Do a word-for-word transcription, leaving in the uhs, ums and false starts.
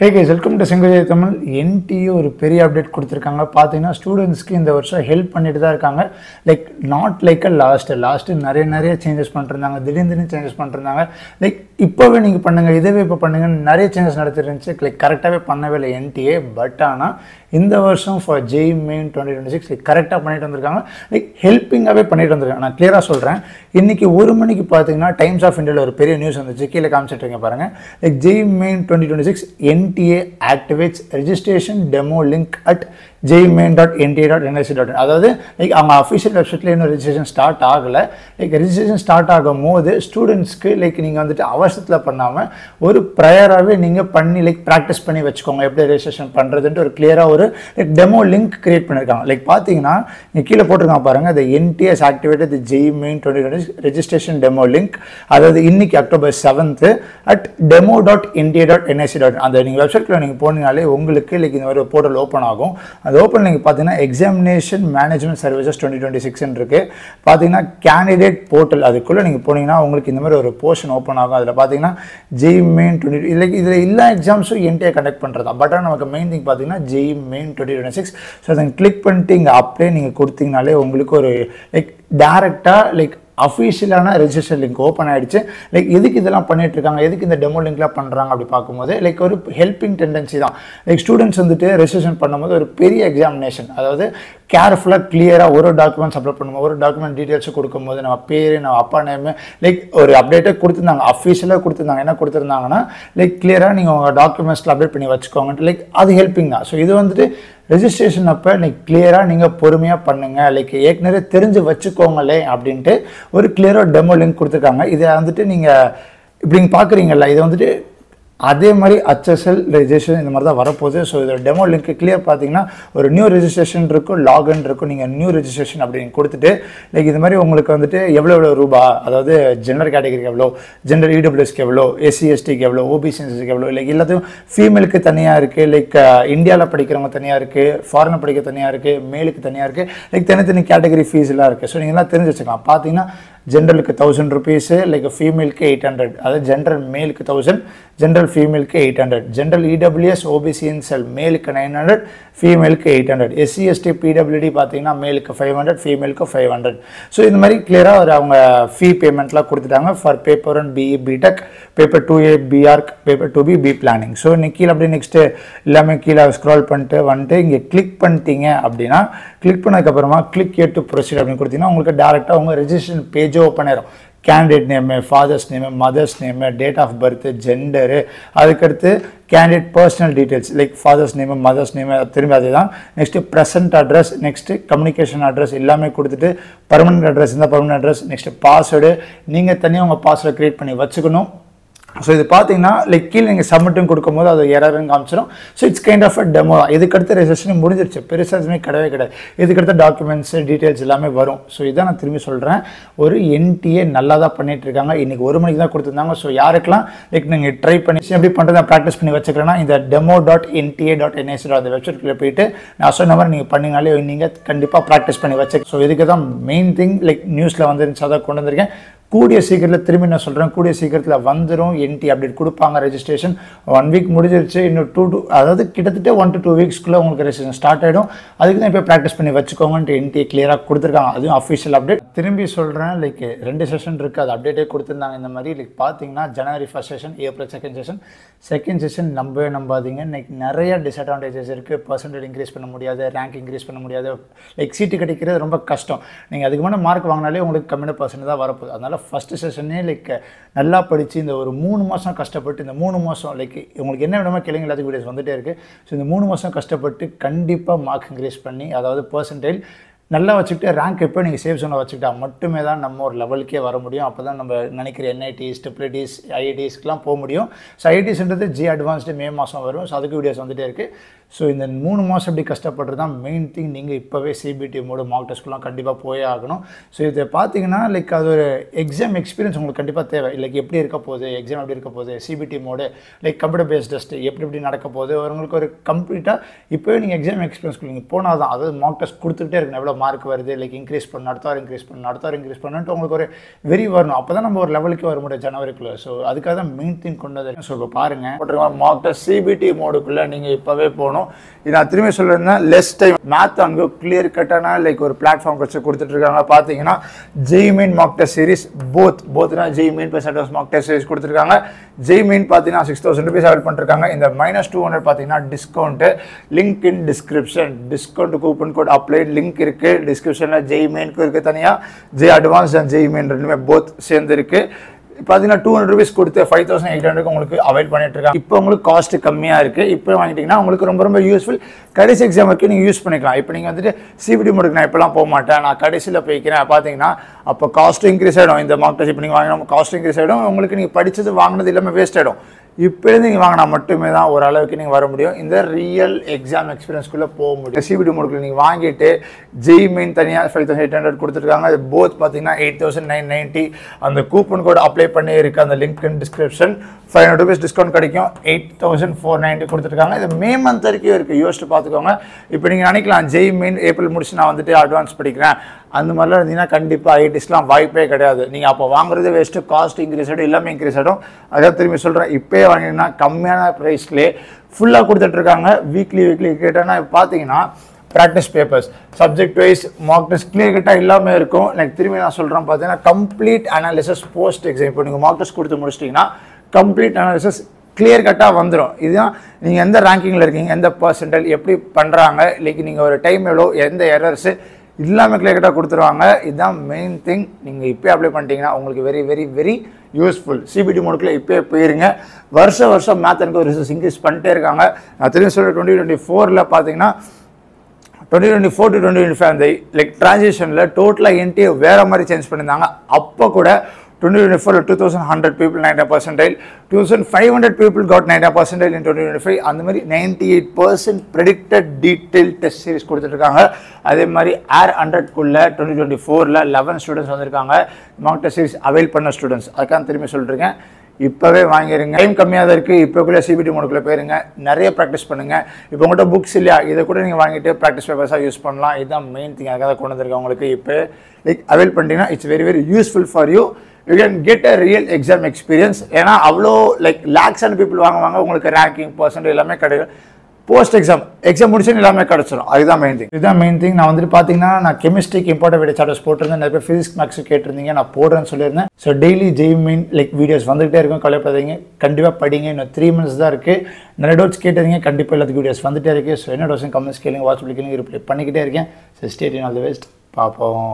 Hey guys, welcome to Senghajayi N T U ஒரு பெரிய update கொடுத்திருக்காங்க. பாத்தீங்கன்னா ஸ்டூடண்ட்ஸ்க்கு இந்த வருஷம் ஹெல்ப் பண்ணிட்டு தான் இருக்காங்க. Like not like last last நிறைய நிறைய சேஞ்சஸ் பண்ணிருந்தாங்க. திடீர்னு சேஞ்சஸ் பண்ணிருந்தாங்க. லைக் இப்போவே நீங்க பண்ணுங்க, இதவே இப்போ பண்ணுங்க, நிறைய சேஞ்சஸ் நடந்துருந்துச்சு. லைக் கரெக்டாவே பண்ணவே இல்லை N T A. பட் ஆனா இந்த வருஷம் for Jai main twenty twenty-six கரெக்டாக பண்ணிட்டு வந்திருக்காங்க. லைக் ஹெல்ப்பிங்காகவே பண்ணிட்டு வந்திருக்காங்க. நான் கிளியராக சொல்கிறேன், இன்றைக்கி ஒரு மணிக்கு பார்த்தீங்கன்னா டைம்ஸ் ஆஃப் இந்தியாவில் ஒரு பெரிய நியூஸ் வந்துச்சு. கீழே காமிச்சிட்ருக்கேன் பாருங்கள். Like JEE main twenty twenty-six N T A activates registration demo link at j main dot n t a dot n i c dot in. அதாவது லைக் அவங்க அஃபிஷியல் வெப்சைட்டில் இன்னும் ரெஜிஸ்ட்ரேஷன் ஸ்டார்ட் ஆகலை. லைக் ரெஜிஸ்ட்ரேஷன் ஸ்டார்ட் ஆகும் போது ஸ்டூடெண்ட்ஸ்க்கு like நீங்கள் வந்துட்டு அவசரத்தில் பண்ணாமல் ஒரு ப்ரையராகவே நீங்கள் பண்ணி லைக் ப்ராக்டிஸ் பண்ணி வச்சுக்கோங்க, எப்படி ரெஜிஸ்ட்ரேஷன் பண்ணுறதுன்ட்டு ஒரு கிளியராக ஒரு லைக் டெமோ லிங்க் கிரியேட் பண்ணியிருக்காங்க. லைக் பார்த்தீங்கன்னா நீங்கள் கீழே போட்டிருக்காங்க பாருங்கள், the N T S activated the JEE main twenty twenty-six registration demo link. அதாவது இன்றைக்கி October seventh at demo dot NTA dot NIC dot அந்த நீங்கள் வெப்சைட்டில் நீங்கள் போனீங்கனாலே உங்களுக்கு லைக் இந்த மாதிரி போர்ட்டல் ஓப்பன் ஆகும். அது ஓப்பன் நீங்கள் பார்த்தீங்கன்னா examination management services twenty twenty சிக்ஸ்ன்னு இருக்குது. பார்த்தீங்கன்னா கேண்டிடேட் போர்ட்டல் அதுக்குள்ளே நீங்கள் போனீங்கன்னா உங்களுக்கு இந்த மாதிரி ஒரு போர்ஷன் ஓப்பன் ஆகும். அதில் பார்த்தீங்கன்னா ஜெய் மெயின் டுவெண்ட்டி இல்லை இதில் எல்லா எக்ஸாம்ஸும் N T A கண்டக்ட் பண்ணுறது தான். பட் ஆனால் நமக்கு மெயின் திங் பார்த்தீங்கன்னா JEE main twenty twenty-six. So அதை கிளிக் பண்ணிட்டு இங்கே அப்ளை நீங்கள் கொடுத்தீங்கனாலே உங்களுக்கு ஒரு லைக் டேரெக்டாக லைக் அஃபிஷியலான ரெஜிஸ்டர் லிங்க் ஓப்பன் ஆகிடுச்சு. லைக் எதுக்கு இதெல்லாம் பண்ணிட்டு இருக்காங்க, எதுக்கு இந்த டெமோ லிங்க்லாம் பண்ணுறாங்க அப்படி பார்க்கும்போது லைக் ஒரு ஹெல்பிங் டெண்டன்சி தான். லைக் ஸ்டூடெண்ட்ஸ் வந்துட்டு ரெஜிஸ்ட்ரேஷன் பண்ணும்போது ஒரு பெரிய எக்ஸாமினேஷன், அதாவது கேர்ஃபுல்லாக கிளியராக ஒரு டாக்குமெண்ட்ஸ் அப்லோட் பண்ணும்போது ஒரு டாக்குமெண்ட் டீட்டெயில்ஸும் கொடுக்கும்போது நம்ம பேர் நம்ம அப்பா நேமு லைக் ஒரு அப்டேட்டே கொடுத்துருந்தாங்க, அஃபிஷியலாக கொடுத்துருந்தாங்க. என்ன கொடுத்துருந்தாங்கன்னா லைக் கிளியராக நீங்கள் உங்கள் டாக்குமெண்ட்ஸில் அப்டேட் பண்ணி வச்சுக்கோங்கன்ட்டு லைக் அது ஹெல்பிங் தான். ஸோ இது வந்துட்டு ரெஜிஸ்ட்ரேஷன் அப்போ லைக் கிளியராக நீங்கள் பொறுமையாக பண்ணுங்கள், லைக் ஏற்கனவே தெரிஞ்சு வச்சுக்கோங்களே அப்படின்ட்டு ஒரு கிளியராக டெமோ லிங்க் கொடுத்துருக்காங்க. இதை வந்துட்டு நீங்கள் இப்படி நீங்கள் பார்க்குறீங்களா, இதை வந்துட்டு அதே மாதிரி H S L ரெஜிஸ்ட்ரேஷன் இந்த மாதிரி தான் வரப்போகுது. ஸோ இதோட டெமோ லிங்க் கிளியர் பார்த்தீங்கன்னா ஒரு நியூ ரெஜிஸ்ட்ரேஷன் இருக்கும், லாகின் இருக்கும். நீங்கள் நியூ ரெஜிஸ்ட்ரேஷன் அப்படின்னு கொடுத்துட்டு லைக் இது மாதிரி உங்களுக்கு வந்துட்டு எவ்வளோ எவ்வளோ ரூபா, அதாவது ஜெண்டர் கேட்டகரிக்கு எவ்வளோ, ஜெண்டர் இடபிள்யூஎஸ்க்கு எவ்வளோ, எஸ்சி எஸ்டிக்கு எவ்வளோ, ஓபிசிஎன்சிக்கு எவ்வளோ, லைக் எல்லாத்தையும் ஃபீமேலுக்கு தனியாக இருக்குது, லைக் இந்தியாவில் படிக்கிறவங்க தனியாக இருக்குது, ஃபாரினில் படிக்க தனியாக இருக்குது, மேலுக்கு தனியாக இருக்குது, லைக் தனித்தனி கேட்டகரி ஃபீஸ்லாம் இருக்குது. ஸோ நீங்கள்லாம் தெரிஞ்சு வச்சுக்கலாம். பார்த்தீங்கன்னா ஜென்ரலுக்கு தௌசண்ட் ருபீஸு, லைக் ஃபீமேலுக்கு எயிட் ஹண்ட்ரட், அதாவது ஜென்ரல் மேலுக்கு தௌசண்ட், ஜென்ரல் ஃபீமேலுக்கு eight hundred, general EWS OBC NCL மேலுக்கு நைன் ஹண்ட்ரட், ஃபீமேலுக்கு எயிட் ஹண்ட்ரட், எஸ்சிஎஸ்டி பிடபிள்யூடி பார்த்தீங்கன்னா மேலுக்கு ஃபைவ் ஹண்ட்ரட் ஃபீமேலுக்கு ஃபைவ் ஹண்ட்ரட். ஸோ இந்த மாதிரி கிளியராக ஒரு அவங்க ஃபீ பேமெண்ட்லாம் கொடுத்துட்டாங்க for paper one BE BTech, paper two A BArch, paper two B B planning. So இன்னைக்கு கீழே அப்படியே நெக்ஸ்ட்டு எல்லாமே கீழே ஸ்க்ரால் பண்ணிட்டு வந்துட்டு இங்கே கிளிக் பண்ணிட்டீங்க அப்படின்னா கிளிக் பண்ணதுக்கப்புறமா கிளிக் ஹியர் டு ப்ரொசீட் அப்படின்னு கொடுத்தீங்கன்னா உங்களுக்கு டேரெக்டாக அவங்க ரெஜிஸ்ட்ரேஷன் பேஜ் ஓப்பன் ஆயிரும். Candidate name, father's name, mother's name, date of birth, gender, அதுக்கடுத்து candidate personal details like father's name, mother's name, திரும்பி அதே தான். Next present address, next communication address எல்லாமே கொடுத்துட்டு பர்மனெண்ட் அட்ரஸ் இருந்தால் பர்மனெண்ட் அட்ரஸ், நெக்ஸ்ட்டு பாஸ்வேர்டு நீங்கள் தனியாக உங்கள் பாஸ்வேர்டு க்ரியேட் பண்ணி வச்சுக்கணும். ஸோ இது பார்த்தீங்கன்னா லைக் கீழே நீங்கள் சப்மிட்டும் கொடுக்கும்போது அது எரர்னு காமிச்சிடும். So it's kind of a demo தான். இதுக்கடுத்து ரெஜிஸ்ட்ரேஷன் முடிஞ்சிருச்சு, பெருசாக எதுவுமே கிடையவே கிடையாது. இதுக்கடுத்த டாக்குமெண்ட்ஸு டீட்டெயில்ஸ் எல்லாமே வரும். ஸோ இதான் நான் திரும்பி சொல்கிறேன், ஒரு N T A நல்லா தான் பண்ணிட்டு இருக்காங்க. இன்றைக்கி ஒரு மணிக்கு தான் கொடுத்துருந்தாங்க. ஸோ யாருக்கெல்லாம் லைக் நீங்கள் ட்ரை பண்ணி எப்படி பண்ணுறதை ப்ராக்டிஸ் பண்ணி வச்சுக்கிறேன்னா இந்த demo dot NTA dot NIC dot அந்த வெப்சைட்டில் போயிட்டு நான் சொன்ன மாதிரி நீங்கள் பண்ணிங்கனாலே நீங்கள் கண்டிப்பாக ப்ராக்டிஸ் பண்ணி வச்சுக்க. ஸோ இதுக்கு தான் மெயின் திங் லைக் நியூஸில் வந்துருந்துச்சு, அதை கொண்டு வந்திருக்கேன். கூடிய சீக்கிரத்தில் திரும்பி நான் சொல்கிறேன், கூடிய சீக்கிரத்தில் வந்துடும் N T A அப்டேட் கொடுப்பாங்க. ரெஜிஸ்ட்ரேஷன் ஒன் வீக் முடிஞ்சிருச்சு, இன்னும் டூ டூ அதாவது கிட்டத்தட்ட ஒன் டு டூ வீக்ஸ்க்குள்ளே உங்களுக்கு ரெஜிஸ்ட்ரேஷன் ஸ்டார்ட் ஆகிடும். அதுக்கு தான் இப்போ ப்ராக்டிஸ் பண்ணி வச்சுக்கோங்கன்ட்டு N T A கிளியராக கொடுத்துருக்காங்க. அதுவும் அஃபிஷியல் அப்டேட். திரும்பி சொல்கிறேன், லைக் ரெண்டு செஷன் இருக்குது, அது அப்டேட்டே கொடுத்துருந்தாங்க. இந்த மாதிரி லைக் பார்த்தீங்கன்னா ஜனவரி first session, April second session. Second session நம்பவே நம்பாதீங்க, லைக் நிறைய டிஸ்அட்வான்டேஜஸ் இருக்குது. பர்சன்டேஜ் இன்க்ரீஸ் பண்ண முடியாது, ரேங்க் இன்க்ரீஸ் பண்ண முடியாது, லைக் சீட்டு கிடைக்கிறது ரொம்ப கஷ்டம். நீங்கள் அதுக்கு முன்னாடி மார்க் வாங்கினாலே உங்களுக்கு கம்மியான பர்சன்ட் தான் வரப்போகுது. அதனால் ஃபஸ்ட்டு செஷனே லைக் நல்லா படித்து இந்த ஒரு மூணு மாதம் கஷ்டப்பட்டு இந்த மூணு மாதம் லைக் உங்களுக்கு என்ன விடமா கேளுங்க, எல்லாத்துக்கும் வீடியோஸ் வந்துகிட்டே இருக்குது. ஸோ இந்த மூணு மாதம் கஷ்டப்பட்டு கண்டிப்பாக மார்க் இன்க்ரீஸ் பண்ணி அதாவது பர்சன்டேஜ் நல்லா வச்சுக்கிட்டு ரேங்க் எப்போ நீங்கள் சேவ் சொன்ன வச்சுக்கிட்டா மட்டுமே தான் நம்ம ஒரு லெவலுக்கே வர முடியும். அப்போ தான் நம்ம நினைக்கிற N I Ts, ட்ரிபிள்இடிஸ், I I Tsக்குலாம் போக முடியும். ஸோ I I Tsன்றது ஜி அட்வான்ஸ்டு மே மாதம் வரும். ஸோ அதுக்கு வீடியோஸ் வந்துகிட்டே இருக்குது. ஸோ இந்த மூணு மாதம் அப்படி கஷ்டப்படுறது தான் மெயின் திங். நீங்கள் இப்போவே C B T mode mark டெஸ்ட்லாம் கண்டிப்பாக போயே ஆகணும். ஸோ இதை பார்த்தீங்கன்னா லைக் அது ஒரு எக்ஸாம் எக்ஸ்பீரியன்ஸ் உங்களுக்கு கண்டிப்பாக தேவை. லைக் எப்படி இருக்க போகுது எக்ஸாம், எப்படி இருக்க போகுது C B T mode, like computer based test எப்படி எப்படி நடக்க போகுது, உங்களுக்கு ஒரு கம்ப்ளீட்டாக இப்போவே நீங்கள் எக்ஸாம் எக்ஸ்பீரியன்ஸ் நீங்கள் போனால் தான், அதாவது மார்க் டெஸ்ட் கொடுத்துக்கிட்டே இருக்கணும். எவ்வளோ எவ்வளவு மார்க் வருது லைக் இன்கிரீஸ் பண்ண அடுத்தார் இன்கிரீஸ் பண்ண அடுத்தார் இன்கிரீஸ் பண்ணனும் உங்களுக்கு ஒரு வெரி வரணும் அப்பதான் நம்ம ஒரு லெவலுக்கு வர முடியும் ஜனவரிக்குள்ள சோ அதுக்காக தான் மெயின் திங் கொண்டு வந்தேன் சோ பாருங்க மார்க் டெஸ்ட் சிபிடி மோடுக்குள்ள நீங்க இப்பவே போணும் நான் திரும்ப சொல்றேன்னா லெஸ் டைம் math அங்க clear கட்டானா லைக் ஒரு பிளாட்ஃபார்ம் வச்சு கொடுத்துட்டு இருக்காங்க பாத்தீங்கன்னா JEE Main mock test series both bothனா JEE Main plus advanced mock test series கொடுத்திருக்காங்க JEE Main பாத்தீங்கன்னா six thousand rupees avail பண்ணிருக்காங்க இந்த minus two hundred பாத்தீங்கன்னா discount link in description discount coupon code applied link இருக்கு descriptionல JEE Main க்கு இருக்கு தனியா JEE Advanced and JEE Main ரெண்டுமே both சேர்ந்து இருக்கு பாத்தீங்கன்னா two hundred rupees கொடுத்து five thousand eight hundred க்கு உங்களுக்கு அவேல் பண்ணிட்டு இருக்காங்க இப்போ உங்களுக்கு காஸ்ட் கம்மியா இருக்கு இப்போ வாங்கிட்டீங்கன்னா உங்களுக்கு ரொம்ப ரொம்ப யூஸ்ஃபுல் கடைசி எக்ஸாம் வரைக்கும் நீங்க யூஸ் பண்ணிக்கலாம் இப்போ நீங்க வந்துட்டு சிபிடி மோடுக்கு நான் இப்பலாம் போக மாட்டேன் நான் கடைசில போய்க்கிறேன் பாத்தீங்கன்னா அப்ப காஸ்ட் இன்கிரீஸ் ஆகும் இந்த மார்க் டெஸ்ட் இப்போ நீங்க வாங்கினா காஸ்ட் இன்கிரீஸ் ஆகும் உங்களுக்கு நீங்க படிச்சது வாங்குனது எல்லாமே வேஸ்ட் ஆகும் இப்போ நீங்க வாங்கினா மட்டுமே தான் ஒரு அளவுக்கு நீங்க வர முடியும் இந்த ரியல் எக்ஸாம் எக்ஸ்பீரியன்ஸ் குள்ள போக முடியும் சிபிடி மோடுக்கு நீங்க வாங்கிட்டு JEE Main தனியா five thousand eight hundred கொடுத்திருக்காங்க both பாத்தீங்கன்னா eight thousand nine ninety அந்த கூப்பன் கோட் அப்ளை பண்ணி இருக்கு அந்த link in description five hundred rupees discount கிடைக்கும் eight thousand four ninety கொடுத்திருக்காங்க இது மே மந்த் வரைக்கும் இருக்கு யோசிச்சு பாத்துக்கோங்க இப்போ நீங்க நினைக்கலாம் JEE Main ஏப்ரல் முடிச்சு நான் வந்துட்டு அட்வான்ஸ் படிக்கிறேன் அந்த மாதிரிலாம் இருந்தீங்கன்னா கண்டிப்பாக ஐஐடிஸ்லாம் வாய்ப்பே கிடையாது நீங்கள் அப்போ வாங்குறது வேஸ்ட்டு காஸ்ட் இன்க்ரீஸ் ஆகிடும் எல்லாமே இன்க்ரீஸ் ஆகிடும் அதான் திரும்பி சொல்கிறேன் இப்போயே வாங்கினீங்கன்னா கம்மியான ப்ரைஸ்லேயே ஃபுல்லாக கொடுத்துட்ருக்காங்க வீக்லி வீக்லி கேட்டானா பார்த்தீங்கன்னா practice papers subject wise mark test clear கட்டாக இல்லாமல் இருக்கும் எனக்கு திரும்பி நான் சொல்கிறேன் பார்த்தீங்கன்னா கம்ப்ளீட் அனாலிசிஸ் போஸ்ட் எக்ஸாம் இப்போ நீங்கள் மார்க் டெஸ்ட் கொடுத்து முடிச்சிட்டிங்கன்னா கம்ப்ளீட் அனாலிசிஸ் கிளியர் கட்டாக வந்துடும் இதுதான் நீங்கள் எந்த ரேங்கிங்கில் இருக்கீங்க எந்த பர்சன்டேஜ் எப்படி பண்ணுறாங்க இல்லைக்கு நீங்கள் ஒரு டைம் எவ்வளோ எந்த எரர்ஸு எல்லாமே கிளியர் கட்டாக கொடுத்துருவாங்க இதுதான் மெயின் திங் நீங்கள் இப்போ அப்ளை பண்ணிட்டீங்கன்னா உங்களுக்கு very very very useful CBT மோடுக்குள்ளே இப்போ போயிருங்க வருஷம் வருஷம் மேத் எனக்கு ரிசோர்ஸ் இன்க்ரீஸ் பண்ணிட்டே இருக்காங்க நான் தெரிஞ்சு சொல்ல டுவெண்ட்டி டுவெண்ட்டி ஃபோரில் பார்த்தீங்கன்னா twenty twenty four to twenty twenty five அந்த லைக் ட்ரான்சேஷனில் டோட்டலாக என்டிஏ வேறு மாதிரி சேஞ்ச் பண்ணியிருந்தாங்க அப்போ கூட twenty twenty-four two thousand one hundred people ninety percentile two thousand five hundred people got ninety percentile in twenty twenty-five and the mari ninety-eight percent predicted detailed test series கொடுத்திருக்காங்க அதே மாதிரி air one hundred குள்ள twenty twenty-four ல eleven students வந்திருக்காங்க mock test series avail பண்ண students அதான் திரும்ப சொல்றேன் இப்போவே வாங்கிடுங்க டைம் கம்மியாக தான் இருக்குது இப்போக்குள்ளே சிபிடி மோடுக்குள்ளே போயிருங்க நிறைய ப்ராக்டிஸ் பண்ணுங்கள் இப்போ உங்கள்கிட்ட புக்ஸ் இல்லையா இதை கூட நீங்கள் வாங்கிட்டு ப்ராக்டிஸ் பேப்பர்ஸாக யூஸ் பண்ணலாம் இதுதான் மெயின் திங் அதுக்காக கொண்டு வந்திருக்கேன் உங்களுக்கு இப்போ லைக் அவைல் பண்ணிட்டீங்கன்னா it's very very useful for you you can get a real exam experience ஏன்னா அவ்வளோ லைக் லேக்ஸான பீப்புள் வாங்குவாங்க உங்களுக்கு ரேங்கிங் பர்சன்ட் எல்லாமே கிடைக்கும் போஸ்ட் எக்ஸாம் எக்ஸாம் முடிச்சுன்னு எல்லாமே கிடச்சிடும் அதுதான் மெயின் திங் இதுதான் மெயின் திங் நான் வந்துட்டு பார்த்தீங்கன்னா நான் கெமிஸ்ட்ரிக்கு இம்பார்ட்டன் வீடியோ சாப்டர்ஸ் போட்டிருந்தேன் நிறைய பேர் ஃபிசிக்ஸ் மேக்ஸ் கேட்டிருந்தீங்க நான் போடுறேன்னு சொல்லியிருந்தேன் so daily JEE Main like videos வந்துகிட்டே இருக்கும் கவலைப்படாதீங்க கண்டிப்பாக படிங்க இன்னும் த்ரீ மந்த்ஸ் தான் இருக்குது நிறைய டோட்ஸ் கேட்டிருந்தீங்க கண்டிப்பாக எல்லாத்துக்கு வீடியோஸ் வந்துகிட்டே இருக்குது ஸோ என்ன டோட்ஸும் கமெண்ட்ஸ் கேளுங்க வாட்ஸ்அப் கேளுங்க ரிப்ளை பண்ணிக்கிட்டே இருக்கேன் so stay tune all the best பார்ப்போம்.